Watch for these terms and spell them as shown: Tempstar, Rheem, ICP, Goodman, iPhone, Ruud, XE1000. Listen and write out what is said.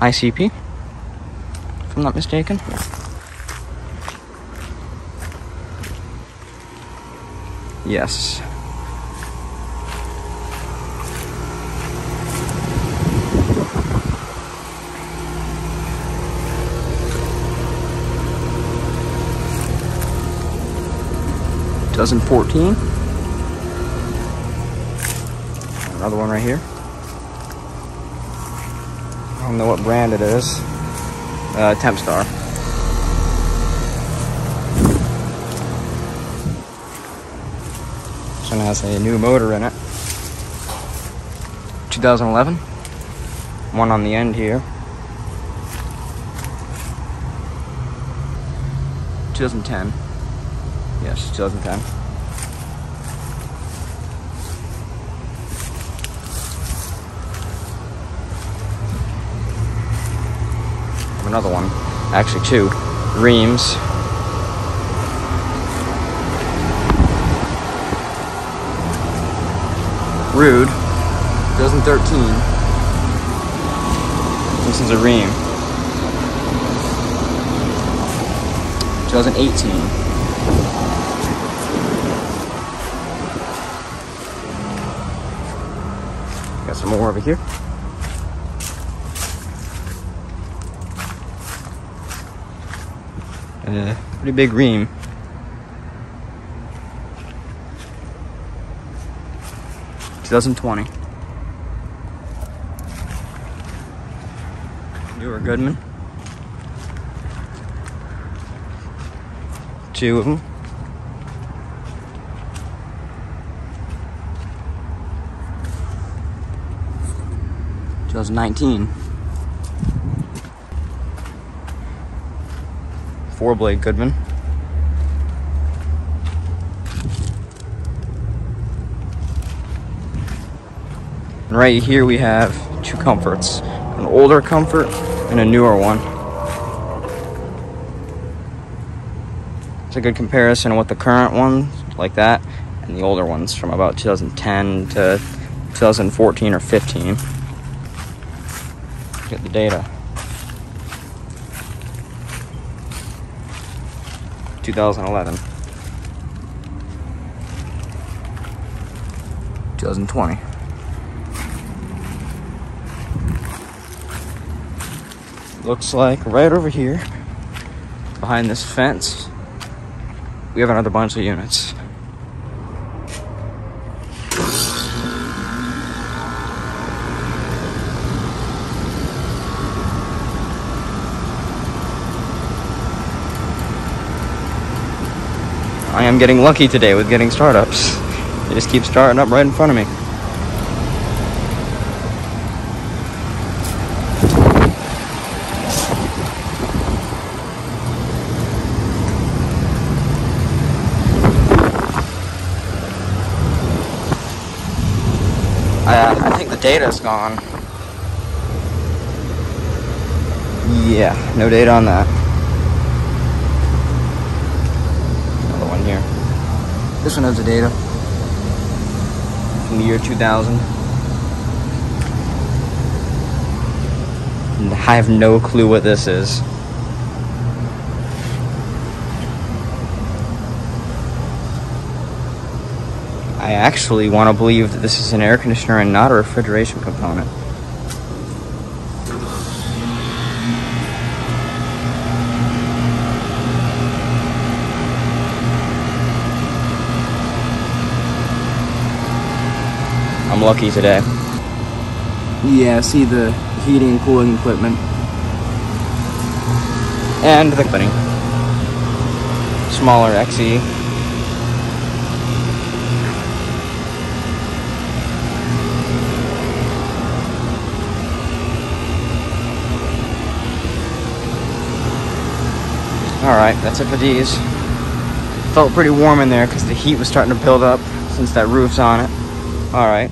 ICP, if I'm not mistaken. Yes. Dozen 14. Another one right here. I don't know what brand it is. Tempstar. This one has a new motor in it. 2011. One on the end here. 2010. Yes, 2010. Another one, actually two reams. Ruud, 2013. This is a ream. 2018. Got some more over here. Pretty big ream. $2020. Newer Goodman. Two of them. Those 19. Four-blade Goodman. And right here we have two Comforts. An older Comfort and a newer one. It's a good comparison of what the current ones like that and the older ones from about 2010 to 2014 or 15. Get the data. 2011. 2020. Looks like right over here, behind this fence, we have another bunch of units. I am getting lucky today with getting startups. They just keep starting up right in front of me. I think the data's gone. Yeah, no data on that. Here. This one has the data from the year 2000. And I have no clue what this is. I actually want to believe that this is an air conditioner and not a refrigeration component. I'm lucky today. Yeah, see the heating and cooling equipment. And the cleaning. Smaller XE. Alright, that's it for these. Felt pretty warm in there because the heat was starting to build up since that roof's on it. Alright.